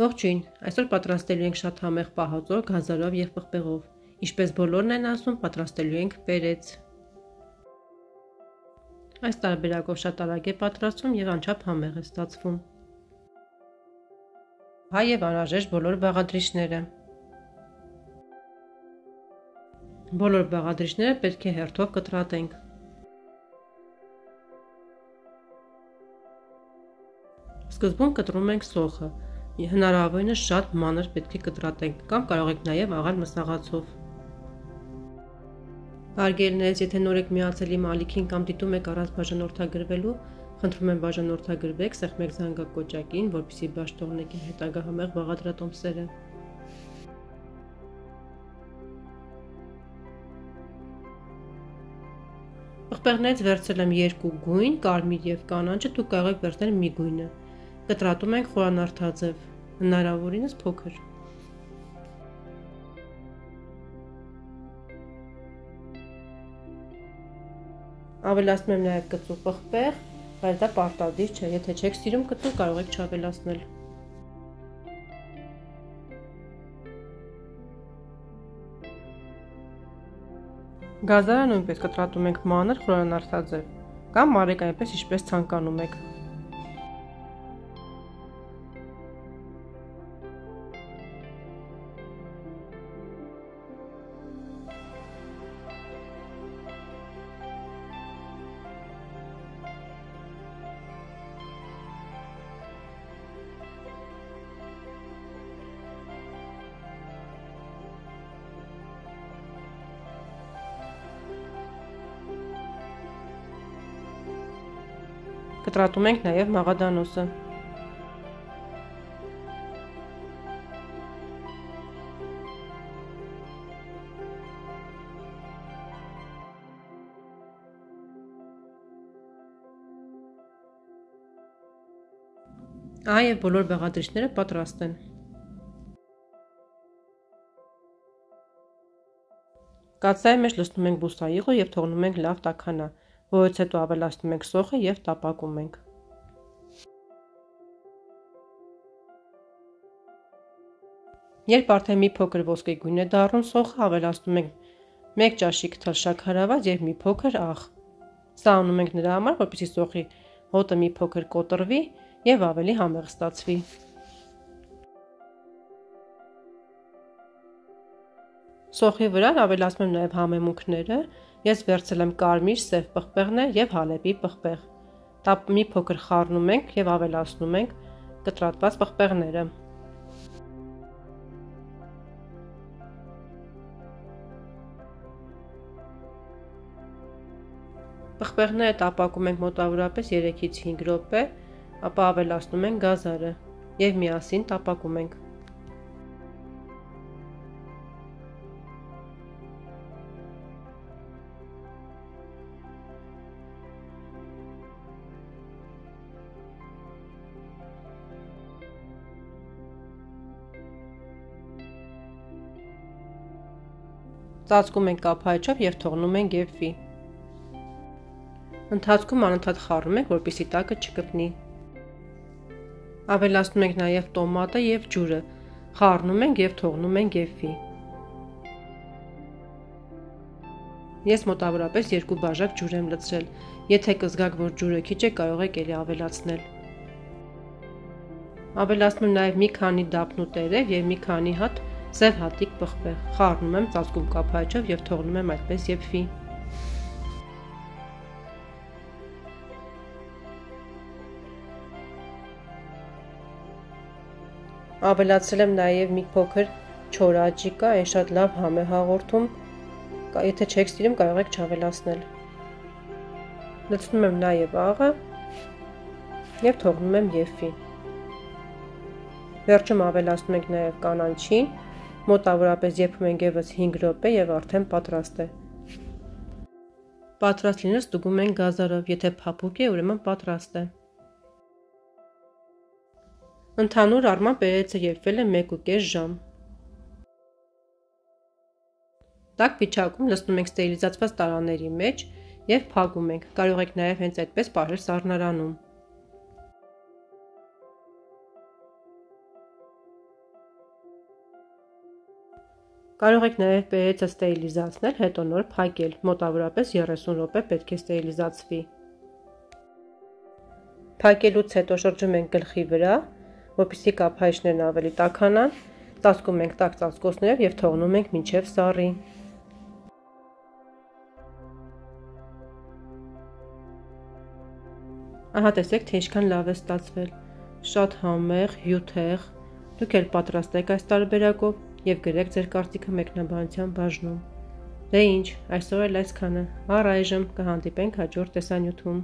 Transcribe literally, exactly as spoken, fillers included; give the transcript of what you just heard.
Ողջույն, այսօր պատրաստելու ենք շատ համեղ պահածո գազարով եւ պղպեղով։ Ինչպես բոլորն են ասում, պատրաստելու ենք բերեց։ Այս տարբերակով շատ արագ է պատրաստվում եւ անչափ համեղ է ստացվում։ Հայ եւ անհրաժեշտ բոլոր բաղադրիչները։ Բոլոր բաղադրիչները պետք է հերթով կտրատենք։ Սկզբում կտրում ենք սոխը։ Հնարավորինս շատ մանր պետք է կտրատենք, կամ կարող եք նաև աղալ մսաղացով։ Հարգելներից, եթե նոր եք միացել իմ ալիքին կամ դիտում եք առանց բաժանորդագրվելու, խնդրում եմ բաժանորդագրվեք, սեղմեք զանգակոճակին, որպեսզի բաց թողնեք հետագա համեղ բաղադրատոմսերը։ Պղպեղներից վերցրել եմ երկու գույն, կարմիր և կանաչը, դուք կարող եք վերցնել մի գույնը։ Կտրատում ենք խորանարդաձև, հնարավորինս փոքր։ Ավելացնում եմ նաև կծու պղպեղ, բայց դա պարտադիր չէ, եթե չեք սիրում կծու, կարող եք չավելացնել։ Գազարը նույնպես կտրատում ենք մանր խորանարդաձև, կամ մարեք այնպես ինչպես ցանկանում եք։ Կտրատում ենք նաև մաղադանոսը։ Այ եւ բոլոր բաղադրիչները պատրաստ են։ Կաթսայի մեջ լցնում ենք բուսաիղը եւ թողնում ենք լավ տաքանա։ Որից հետո ավելացնում ենք սոխը և տապակում ենք։ Երբ արդեն մի փոքր ոսկե գույն է դառնում սոխը, ավելացնում ենք մեկ ճաշիկ թլ շաքարավազ և մի փոքր աղ։ Սա անում ենք նրա համար, որպեսզի սոխի հոտը մի փոքր կոտրվի և ավելի համեղ ստացվի։ Սոխի վրա ավելացնում եմ նաև համեմունքները, ես վերցրել եմ կարմիր, սև պղպեղներ և հալեպի պղպեղ։ Դա մի փոքր խառնում ենք և ավելացնում ենք կտրատված պղպեղները։ Պղպեղները տապակում ենք մոտավորապես երեքից հինգ րոպե, ապա ավելացնում ենք գազարը և միասին տապակում ենք։ Ծածկում ենք կափայճով և թողնում ենք եփվի։ Ընթացքում անընդհատ խառնում ենք, որպեսզի տակը չկպնի։ Ավելացնում ենք նաև տոմատը և ջուրը, խառնում ենք և թողնում ենք եփվի։ Ես մոտավորապես երկու բաժակ ջուր եմ լցրել, եթե կզգաք, որ ջուրը քիչ է, կարող եք ելի ավելացնել։ Ավելացնում եմ նաև մի քանի դափնու տերև և մի քանի հատ սև հատիկ պղպեղ, խառնում եմ, ծածկում կափայճով և թողնում եմ այդպես եփվի։ Ավելացրել եմ նաև մի փոքր չոր աջիկա, այն շատ լավ համ է հաղորդում, եթե չեք սիրում կարող եք չավելացնել։ Լցնում եմ նաև աղը և թողնում եմ եփվի։ Վերջում ավելացնում ենք նաև կանաչին, մոտավորապես եփում ենք եւս հինգ րոպե եւ արդեն պատրաստ է։ Պատրաստ լինելուց ստուգում ենք գազարով, եթե փափուկ է, ուրեմն պատրաստ է։ Ընդհանուր առմամբ բերեցը եփվել է մեկ ու կես ժամ։ Տաք վիճակում լցնում ենք ստերիլիզացված տարաների մեջ եւ փակում ենք։ Կարող եք նաեւ հենց այդպես պահել սառնարանում։ Կարող եք նաև պեեծը ստերիլիզացնել, հետո նոր փակել, մոտավորապես երեսուն րոպե պետք է ստերիլիզացվի։ Փակելուց հետո շրջում ենք գլխի վրա, որպեսզի կափայշներն ավելի տաքանան, տասկում ենք տաք ծածկոցներով և թողնում ենք մինչև սառի։ Ահա տեսեք, թե ինչքան լավ է ստացվել, շատ համեղ, հյութեղ, դուք էլ պատրաստեք այս տարբերակով և գրեք ձեր կարծիքը մեկնաբանության բաժնում։ Դե ինչ, այսօր էլ այսքանը, առայժմ կհանդիպենք հաջորդ տեսանյութում։